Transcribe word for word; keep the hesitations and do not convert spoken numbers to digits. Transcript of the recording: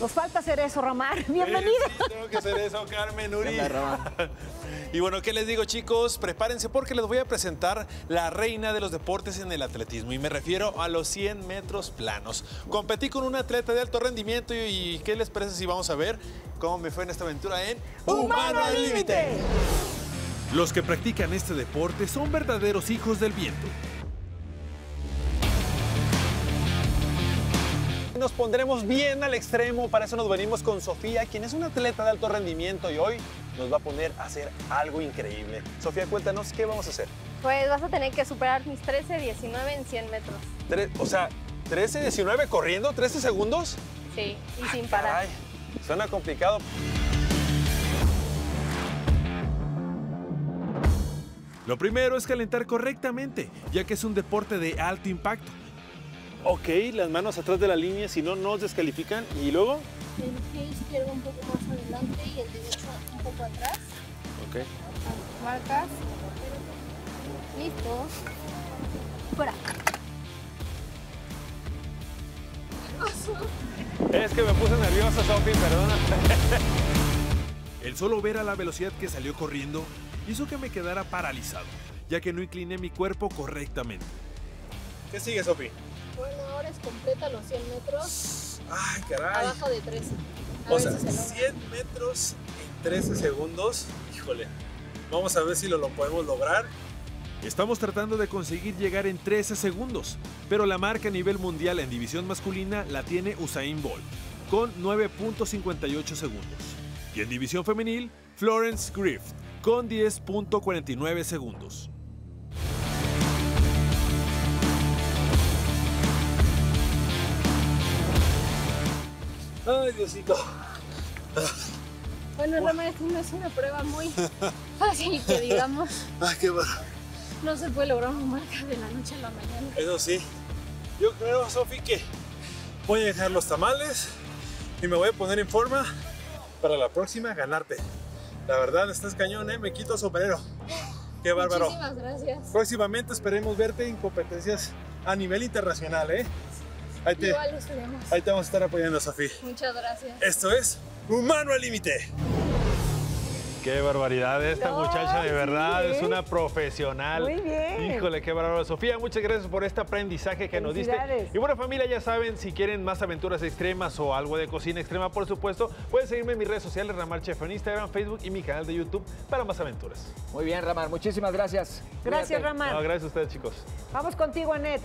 Nos falta hacer eso, Ramar. Bienvenido. Sí, tengo que hacer eso, Carmen Uri. Y bueno, ¿qué les digo, chicos? Prepárense porque les voy a presentar la reina de los deportes en el atletismo. Y me refiero a los cien metros planos. Competí con un atleta de alto rendimiento y ¿qué les parece si vamos a ver cómo me fue en esta aventura en Humano al Límite? Los que practican este deporte son verdaderos hijos del viento. Nos pondremos bien al extremo, para eso nos venimos con Sofía, quien es una atleta de alto rendimiento y hoy nos va a poner a hacer algo increíble. Sofía, cuéntanos, ¿qué vamos a hacer? Pues vas a tener que superar mis trece diecinueve en cien metros. Tre o sea, trece diecinueve corriendo, trece segundos. Sí, y ah, sin parar. Caray, suena complicado. Lo primero es calentar correctamente, ya que es un deporte de alto impacto. Ok, las manos atrás de la línea, si no nos descalifican. ¿Y luego? El pie izquierdo un poco más adelante y el derecho un poco atrás. Ok. Marcas. Listo. Fuera. Es que me puse nerviosa, Sofi, perdona. El solo ver a la velocidad que salió corriendo hizo que me quedara paralizado, ya que no incliné mi cuerpo correctamente. ¿Qué sigue, Sofi? Bueno, ahora es completa los cien metros. ¡Ay, caray! Abajo de trece. A o sea, si se cien metros en trece segundos. Híjole, vamos a ver si lo, lo podemos lograr. Estamos tratando de conseguir llegar en trece segundos, pero la marca a nivel mundial en división masculina la tiene Usain Bolt, con nueve punto cincuenta y ocho segundos. Y en división femenil, Florence Griffith, con diez punto cuarenta y nueve segundos. Ay, Diosito. Bueno, Ramón, esto no es una prueba muy fácil, que digamos. Ay, qué bueno. No se puede lograr una marca de la noche a la mañana. Eso sí. Yo creo, Sofi, que voy a dejar los tamales y me voy a poner en forma para la próxima ganarte. La verdad, estás cañón, ¿eh? Me quito sombrero. Qué bárbaro. Muchísimas gracias. Próximamente esperemos verte en competencias a nivel internacional, ¿eh? Ahí te, Igual ahí te vamos a estar apoyando, Sofía. Muchas gracias. Esto es Humano al Límite. Qué barbaridad esta no, muchacha, de verdad, es una profesional. Muy bien. Híjole, qué barbaridad. Sofía, muchas gracias por este aprendizaje que nos diste. Y bueno, familia, ya saben, si quieren más aventuras extremas o algo de cocina extrema, por supuesto, pueden seguirme en mis redes sociales, Ramar Chef, en Instagram, Facebook y mi canal de YouTube para más aventuras. Muy bien, Ramar, muchísimas gracias. Gracias, Ramar. No, gracias a ustedes, chicos. Vamos contigo, Annette.